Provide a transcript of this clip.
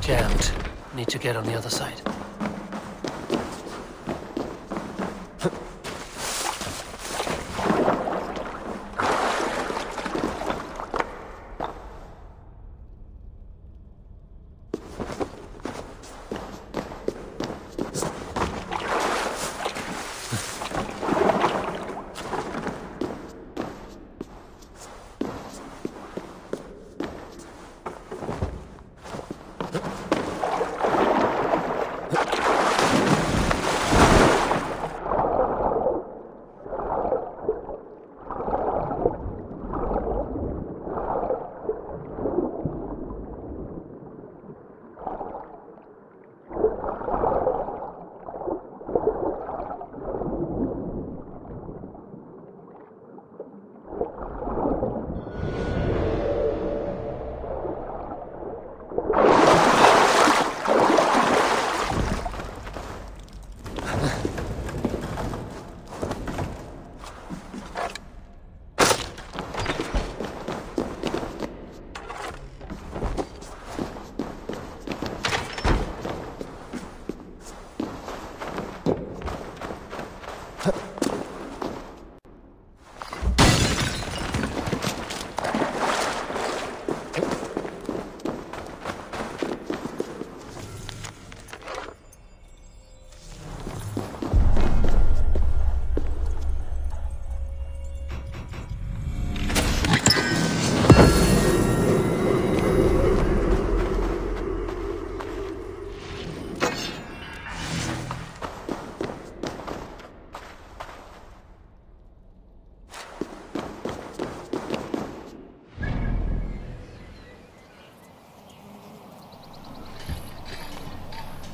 Jammed. Need to get on the other side.